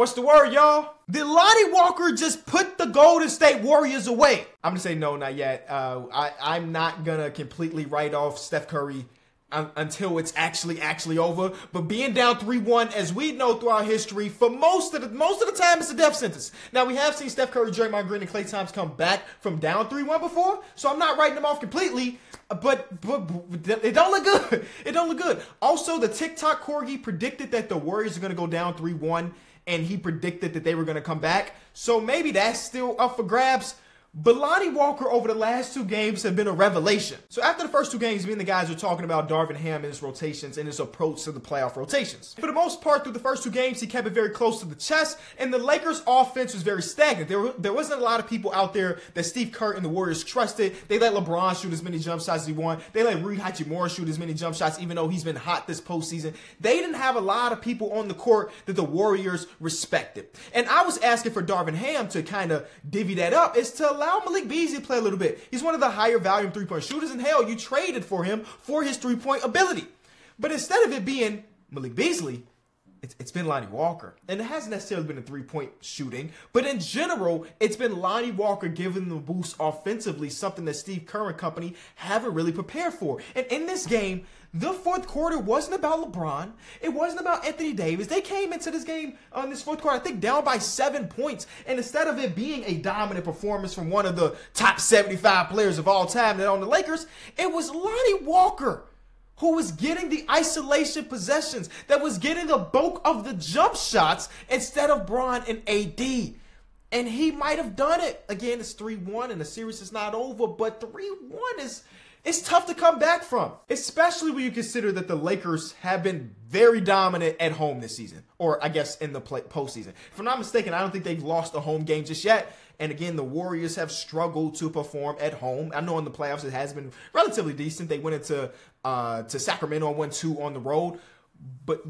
What's the word, y'all? Did Lonnie Walker just put the Golden State Warriors away? I'm gonna say no, not yet. I'm not gonna completely write off Steph Curry until it's actually over. But being down 3-1, as we know throughout history, for most of the time, it's a death sentence. Now, we have seen Steph Curry, Draymond Green, and Klay Thompson come back from down 3-1 before, so I'm not writing them off completely, but it don't look good. It don't look good. Also, the TikTok Corgi predicted that the Warriors are going to go down 3-1, and he predicted that they were going to come back. So maybe that's still up for grabs. But Lonnie Walker over the last two games have been a revelation. So after the first two games, me and the guys were talking about Darvin Ham and his rotations and his approach to the playoff rotations. For the most part, through the first two games, he kept it very close to the chest, and the Lakers' offense was very stagnant. There wasn't a lot of people out there that Steve Kerr and the Warriors trusted. They let LeBron shoot as many jump shots as he wanted. They let Rui Hachimura shoot as many jump shots, even though he's been hot this postseason. They didn't have a lot of people on the court that the Warriors respected. And I was asking for Darvin Ham to kind of divvy that up. It's to allow Malik Beasley to play a little bit. He's one of the higher volume three-point shooters, and hell, you traded for him for his three-point ability. But instead of it being Malik Beasley, it's been Lonnie Walker. And it hasn't necessarily been a three-point shooting, but in general, it's been Lonnie Walker giving the boost offensively, something that Steve Kerr and company haven't really prepared for. And in this game, the fourth quarter wasn't about LeBron. It wasn't about Anthony Davis. They came into this game on this fourth quarter, I think, down by 7 points. And instead of it being a dominant performance from one of the top 75 players of all time that on the Lakers, it was Lonnie Walker who was getting the isolation possessions, that was getting the bulk of the jump shots instead of Bron and AD. And he might have done it. Again, it's 3-1 and the series is not over, but 3-1 it's tough to come back from, especially when you consider that the Lakers have been very dominant at home this season, or I guess in the postseason. If I'm not mistaken, I don't think they've lost a home game just yet. And again, the Warriors have struggled to perform at home. I know in the playoffs it has been relatively decent. They went into to Sacramento on 1-2 on the road, but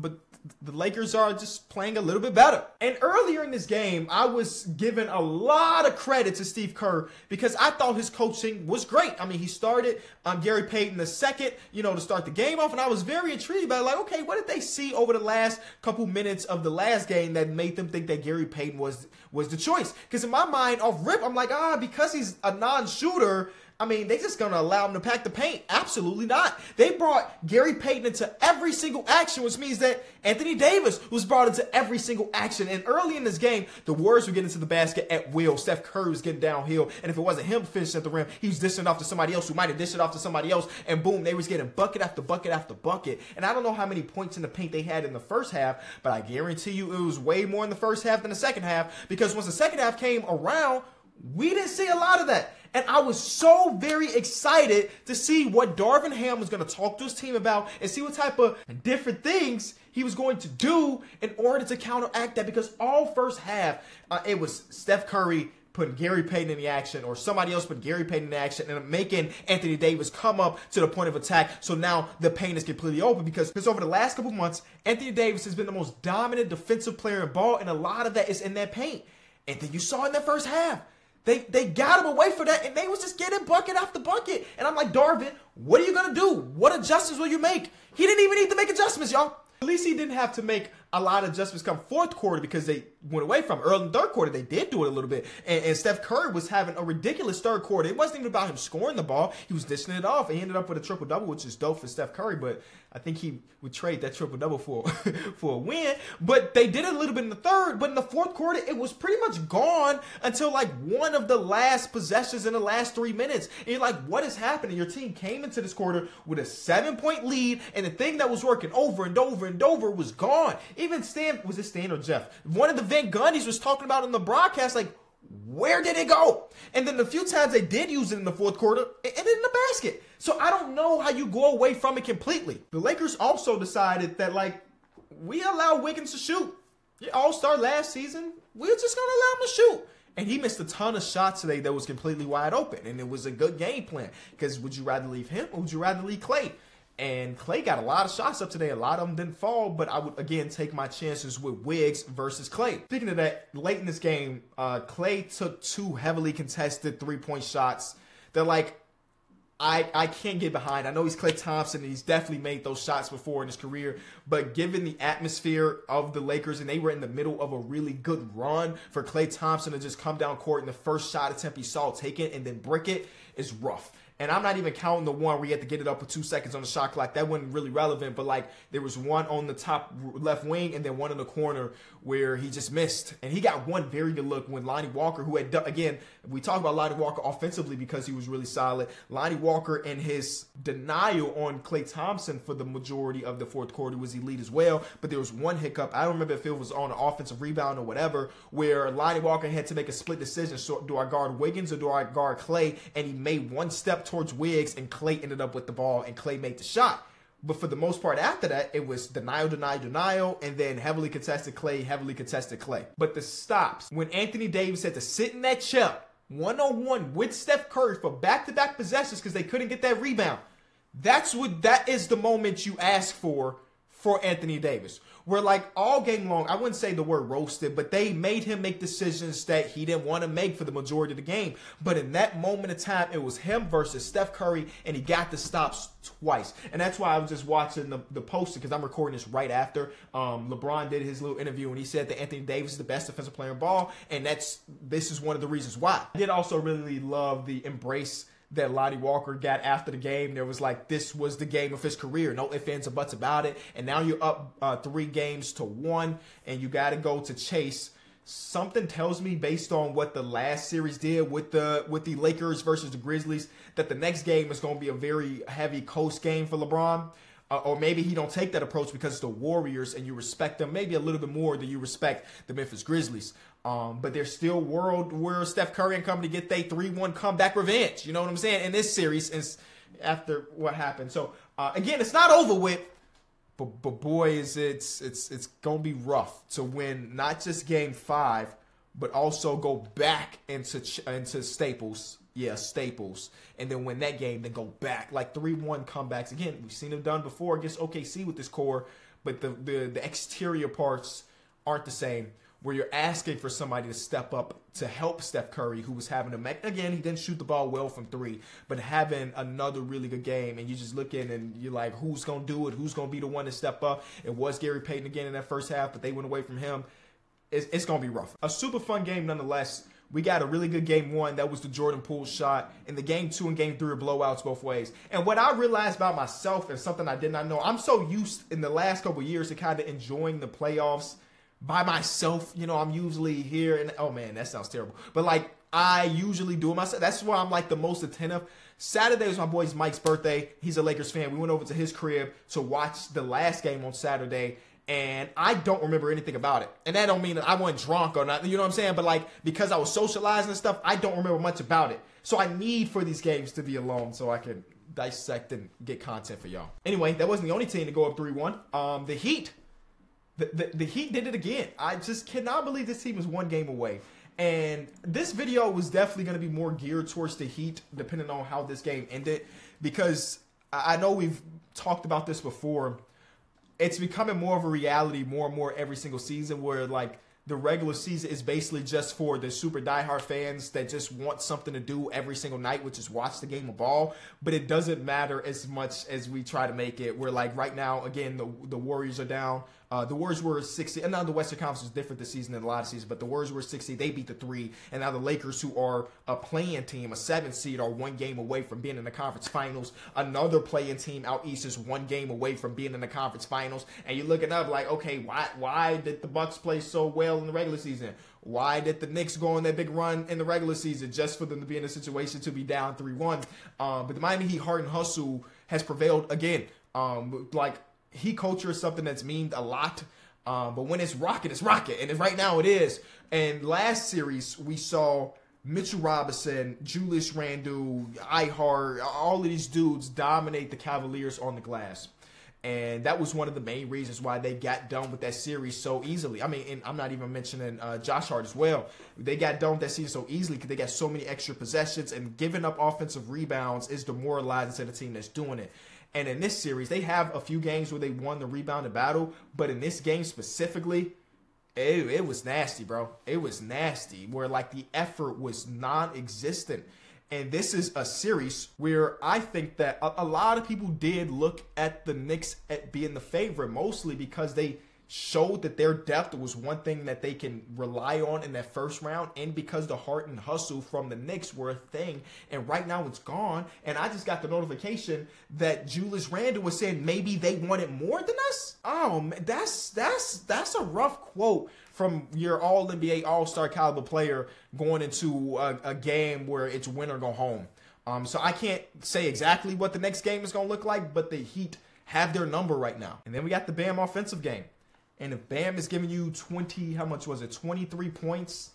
the Lakers are just playing a little bit better. And earlier in this game, I was giving a lot of credit to Steve Kerr because I thought his coaching was great. I mean, he started Gary Payton the second, you know, to start the game off, and I was very intrigued by it. Like, okay, what did they see over the last couple minutes of the last game that made them think that Gary Payton was the choice? Because in my mind, off rip, I'm like, because he's a non-shooter, I mean, they just going to allow him to pack the paint? Absolutely not. They brought Gary Payton into every single action, which means that Anthony Davis was brought into every single action. And early in this game, the Warriors were getting to the basket at will. Steph Curry was getting downhill. And if it wasn't him finishing at the rim, he was dishing off to somebody else who might have dished it off to somebody else. And boom, they was getting bucket after bucket after bucket. And I don't know how many points in the paint they had in the first half, but I guarantee you it was way more in the first half than the second half, because once the second half came around, we didn't see a lot of that. And I was so very excited to see what Darvin Ham was going to talk to his team about and see what type of different things he was going to do in order to counteract that, because all first half, it was Steph Curry putting Gary Payton in the action, or somebody else put Gary Payton in the action and making Anthony Davis come up to the point of attack. So now the paint is completely open, because over the last couple months, Anthony Davis has been the most dominant defensive player in ball, and a lot of that is in that paint. And then you saw in that first half, They got him away for that, and they was just getting bucket after bucket. And I'm like, Darvin, what are you going to do? What adjustments will you make? He didn't even need to make adjustments, y'all. At least he didn't have to make a lot of adjustments come fourth quarter, because they went away from early in the third quarter. They did do it a little bit. And Steph Curry was having a ridiculous third quarter. It wasn't even about him scoring the ball. He was dishing it off. He ended up with a triple-double, which is dope for Steph Curry, but I think he would trade that triple-double for a win. But they did it a little bit in the third, but in the fourth quarter, it was pretty much gone until like one of the last possessions in the last 3 minutes. And you're like, what is happening? Your team came into this quarter with a 7-point lead, and the thing that was working over and over and over was gone. Even Stan, was it Stan or Jeff? One of the Van Gundys was talking about in the broadcast, like, where did it go? And then the few times they did use it in the fourth quarter, it ended in the basket. So I don't know how you go away from it completely. The Lakers also decided that, like, we allow Wiggins to shoot. You're all-star last season. We're just going to allow him to shoot. And he missed a ton of shots today that was completely wide open. And it was a good game plan, because would you rather leave him or would you rather leave Klay? And Klay got a lot of shots up today. A lot of them didn't fall, but I would, again, take my chances with Wiggs versus Klay. Speaking of that, late in this game, Klay took two heavily contested three-point shots that, like, I can't get behind. I know he's Klay Thompson, and he's definitely made those shots before in his career. But given the atmosphere of the Lakers, and they were in the middle of a really good run, for Klay Thompson to just come down court and the first shot attempt he saw take it and then brick it is rough. And I'm not even counting the one where you had to get it up with 2 seconds on the shot clock. That wasn't really relevant, but like there was one on the top left wing and then one in the corner where he just missed. And he got one very good look when Lonnie Walker, who had done, again, we talk about Lonnie Walker offensively because he was really solid. Lonnie Walker and his denial on Klay Thompson for the majority of the fourth quarter was elite as well. But there was one hiccup. I don't remember if it was on an offensive rebound or whatever, where Lonnie Walker had to make a split decision. So do I guard Wiggins or do I guard Klay? And he made one step towards Wiggs, and Klay ended up with the ball, and Klay made the shot. But for the most part after that, it was denial, denial, denial, and then heavily contested Klay, heavily contested Klay. But the stops, when Anthony Davis had to sit in that chair, one-on-one with Steph Curry for back-to-back possessions because they couldn't get that rebound, that is the moment you ask for Anthony Davis. Where like all game long, I wouldn't say the word roasted, but they made him make decisions that he didn't want to make for the majority of the game. But in that moment of time, it was him versus Steph Curry, and he got the stops twice. And that's why I was just watching the post, because I'm recording this right after LeBron did his little interview, and he said that Anthony Davis is the best defensive player in ball, and this is one of the reasons why. I did also really love the embrace that Lonnie Walker got after the game. There was like, this was the game of his career. No ifs, ands, or buts about it. And now you're up 3 games to 1, and you got to go to chase. Something tells me, based on what the last series did with the Lakers versus the Grizzlies, that the next game is going to be a very heavy coast game for LeBron. Or maybe he don't take that approach because it's the Warriors and you respect them maybe a little bit more than you respect the Memphis Grizzlies. But there's still a world where Steph Curry and company get they 3-1 comeback revenge. You know what I'm saying? In this series, and after what happened. So, again, it's not over with. But boy, it's going to be rough to win not just Game 5, but also go back into Staples. Yeah, Staples, and then win that game, then go back. Like 3-1 comebacks. Again, we've seen them done before against OKC with this core, but the exterior parts aren't the same, where you're asking for somebody to step up to help Steph Curry, who was having again, he didn't shoot the ball well from 3, but having another really good game, and you just look in and you're like, who's going to do it? Who's going to be the one to step up? It was Gary Payton again in that first half, but they went away from him. It's going to be rough. A super fun game nonetheless. We got a really good Game 1. That was the Jordan Poole shot. And the Game 2 and Game 3 are blowouts both ways. And what I realized about myself, and something I did not know, I'm so used in the last couple of years to kind of enjoying the playoffs by myself. You know, I'm usually here and, oh man, that sounds terrible. But like, I usually do it myself. That's why I'm like the most attentive. Saturday was my boy Mike's birthday. He's a Lakers fan. We went over to his crib to watch the last game on Saturday. And I don't remember anything about it. And that don't mean that I wasn't drunk or not. You know what I'm saying? But like, because I was socializing and stuff, I don't remember much about it. So I need for these games to be alone so I can dissect and get content for y'all. Anyway, that wasn't the only team to go up 3-1. The Heat. The Heat did it again. I just cannot believe this team is one game away. And this video was definitely going to be more geared towards the Heat, depending on how this game ended. Because I know we've talked about this before. It's becoming more of a reality more and more every single season, where like the regular season is basically just for the super diehard fans that just want something to do every single night, which is watch the game of ball. But it doesn't matter as much as we try to make it. We're like right now, again, the Warriors are down. The Warriors were 60. And now the Western Conference is different this season than a lot of seasons, but the Warriors were 60. They beat the 3. And now the Lakers, who are a play-in team, a 7 seed, are one game away from being in the conference finals. Another play-in team out east is one game away from being in the conference finals. And you're looking up like, okay, why did the Bucks play so well in the regular season? Why did the Knicks go on that big run in the regular season just for them to be in a situation to be down 3-1? But the Miami Heat heart and hustle has prevailed again. Like, Heat culture is something that's memed a lot, but when it's rocket, and right now it is. And last series, we saw Mitchell Robinson, Julius Randle, Ihart, all of these dudes dominate the Cavaliers on the glass. And that was one of the main reasons why they got done with that series so easily. I mean, and I'm not even mentioning Josh Hart as well. They got done with that season so easily because they got so many extra possessions, and giving up offensive rebounds is demoralizing to the team that's doing it. And in this series, they have a few games where they won the rebounding battle. But in this game specifically, it was nasty, bro. It was nasty, where like the effort was non-existent. And this is a series where I think that a lot of people did look at the Knicks at being the favorite, mostly because they showed that their depth was one thing that they can rely on in that first round, and because the heart and hustle from the Knicks were a thing. And right now it's gone. And I just got the notification that Julius Randle was saying maybe they wanted more than us. Oh, man, that's a rough quote from your All-NBA All-Star caliber player going into a game where it's win or go home. So I can't say exactly what the next game is going to look like, but the Heat have their number right now. And then we got the Bam offensive game. And if Bam is giving you 20, how much was it, 23 points,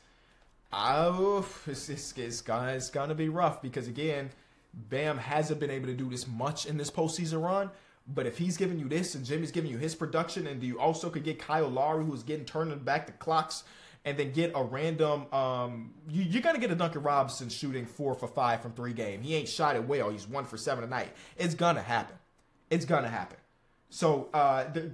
it's going to be rough because, again, Bam hasn't been able to do this much in this postseason run. But if he's giving you this and Jimmy's giving you his production, and you also could get Kyle Lowry, who's getting turned back the clocks, and then get a random you're going to get a Duncan Robinson shooting 4 for 5 from 3 game. He ain't shot it well. He's 1 for 7 tonight. It's going to happen. It's going to happen. So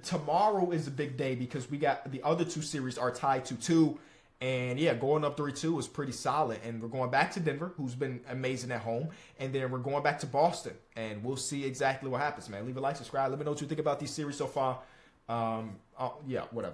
tomorrow is a big day because we got the other two series are tied 2-2. And, yeah, going up 3-2 is pretty solid. And we're going back to Denver, who's been amazing at home. And then we're going back to Boston. And we'll see exactly what happens, man. Leave a like, subscribe. Let me know what you think about these series so far. Yeah, whatever.